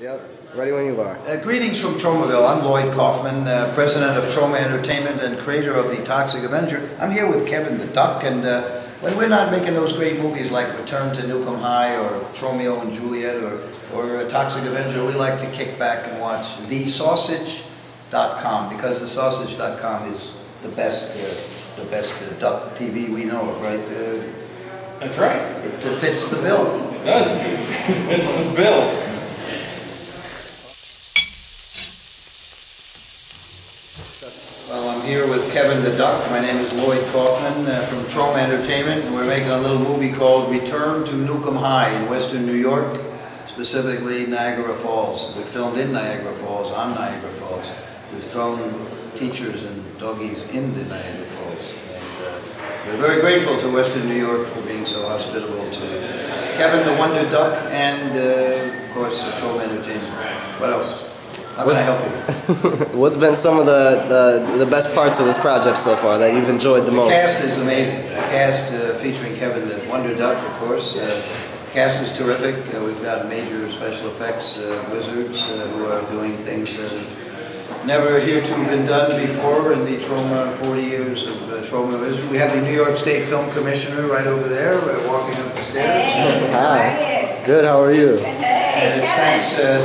Yep, ready when you are. Greetings from Tromaville. I'm Lloyd Kaufman, president of Troma Entertainment and creator of The Toxic Avenger. I'm here with Kevin the Duck, and when we're not making those great movies like Return to Nuke Em High or Tromeo and Juliet or Toxic Avenger, we like to kick back and watch thesausage.com, because thesausage.com is the best duck TV we know of, right? That's right. It fits the bill. It does. It's the bill. Well, I'm here with Kevin the Duck. My name is Lloyd Kaufman from Troma Entertainment, and we're making a little movie called Return to Nuke Em High in western New York, specifically Niagara Falls. We filmed in Niagara Falls, on Niagara Falls. We've thrown teachers and doggies in the Niagara Falls. And we're very grateful to western New York for being so hospitable to Kevin the Wonder Duck and, of course, Troma Entertainment. What else? How can I help you? What's been some of the best parts of this project so far that you've enjoyed the most? The cast is amazing. The cast featuring Kevin the Wonder Duck, of course. The cast is terrific. We've got major special effects wizards who are doing things that have never heretofore been done before in the Troma 40 years of Troma history. We have the New York State Film Commissioner right over there walking up the stairs. Hey, how are you? Good, how are you? And it's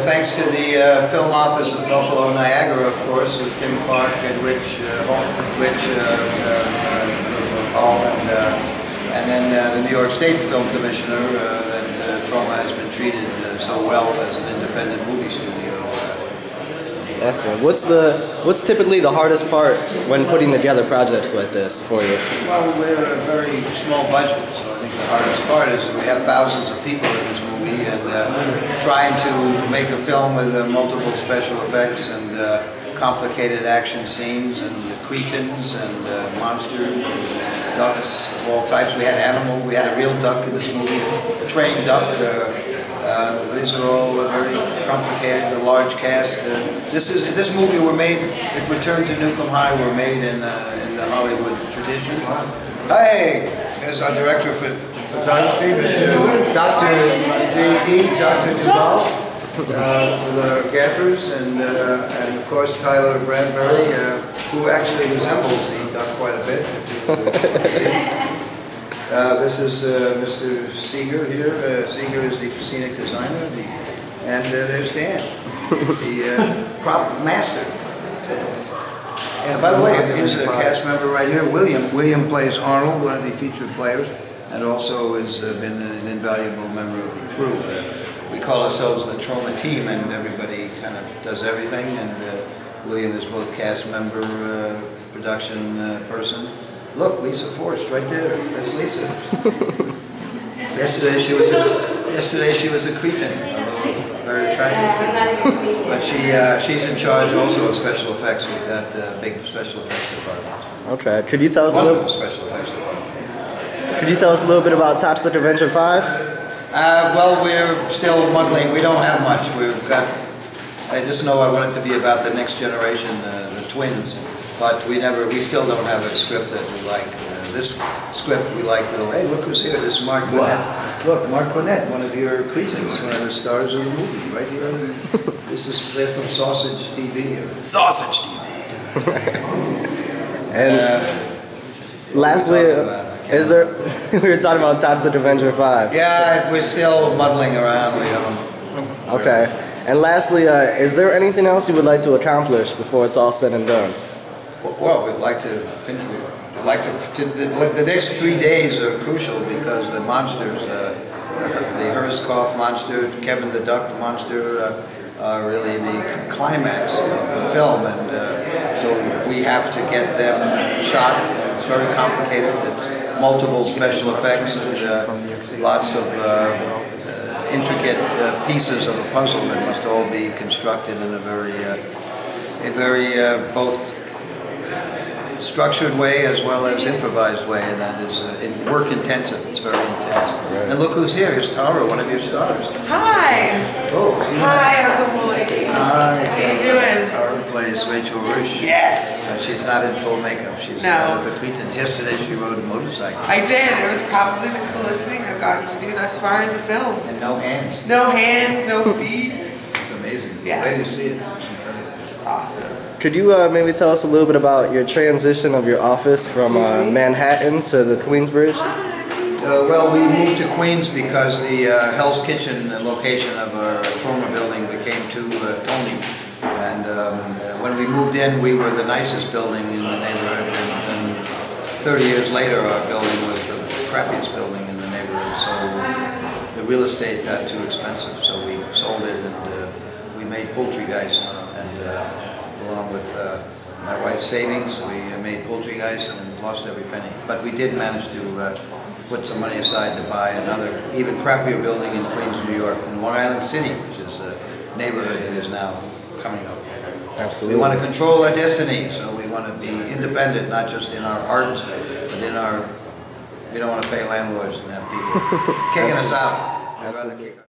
thanks to the film office of Buffalo, Niagara, of course, with Tim Clark and Rich Hall, and then the New York State Film Commissioner that Troma has been treated so well as an independent movie studio. Excellent. What's typically the hardest part when putting together projects like this for you? Well, we're a very small budget, so I think the hardest part is we have thousands of people in this movie, and trying to make a film with multiple special effects and complicated action scenes and cretins and monsters and ducks of all types. We had a real duck in this movie, a trained duck. These are all very complicated, a large cast. This movie were made, if Return to Nuke Em High were made in the Hollywood tradition. Hey, there's our director for photography, Mr. Dr. Duvall, with our gaffers, and of course Tyler Bradbury, who actually resembles the duck quite a bit. This is Mr. Seeger here. Seeger is the scenic designer, and there's Dan, the prop master. And by the way, here's a cast member right here, William. William plays Arnold, one of the featured players, and also has been an invaluable member of the crew. We call ourselves the Troma team, and everybody kind of does everything, and William is both cast member, production person. Look, Lisa Forrest right there, that's Lisa. yesterday she was a cretin, although very attractive. But she's in charge also of special effects. We've got a big special effects department. Okay, could you tell us a little bit about Toxic Avenger 5? Well, we're still muddling. We don't have much. We've got. I just know I want it to be about the next generation, the twins. But we still don't have a script that we like. This script we liked it all. Hey, look who's here. This is Mark Burnett. Wow. Look, Mark Burnett, one of your cretins, one of the stars of the movie, right here. This is they're from Sausage TV. Sausage TV. And lastly, we were talking about Toxic Avenger 5. Yeah, we're still muddling around. We don't. Okay. And lastly, is there anything else you would like to accomplish before it's all said and done? Well, we'd like to finish. The next 3 days are crucial because the monsters, the Hirskopf monster, Kevin the Duck monster, are really the climax of the film, and so we have to get them shot. It's very complicated. It's multiple special effects and lots of intricate pieces of a puzzle that must all be constructed in a very both structured way as well as improvised way, and that is work intensive. It's very intense. Right. And look who's here. Here's Tara, one of your stars. Hi. Oh. Hi, Uncle Lloyd. Hi. How you doing? Tara plays Rachel Rush. Yes. No, she's not in full makeup. She's out of the cretins. Yesterday she rode a motorcycle. I did. It was probably the coolest thing I've gotten to do thus far in the film. And no hands. No hands, no feet. It's amazing. Yes. Glad to see it. It's awesome. Could you maybe tell us a little bit about your transition of your office from Manhattan to the Queensbridge? Well, we moved to Queens because the Hell's Kitchen location of our Troma building became too tony. And when we moved in, we were the nicest building in the neighborhood. And 30 years later, our building was the crappiest building in the neighborhood. So the real estate got too expensive, so we sold it, and we made Poultrygeist. And along with my wife's savings, we made Poultrygeist and lost every penny. But we did manage to put some money aside to buy another, even crappier building in Queens, New York, in Long Island City, which is the neighborhood that is now coming up. Absolutely. We want to control our destiny, so we want to be independent, not just in our art, but in our, we don't want to pay landlords and have people kicking us out. Absolutely.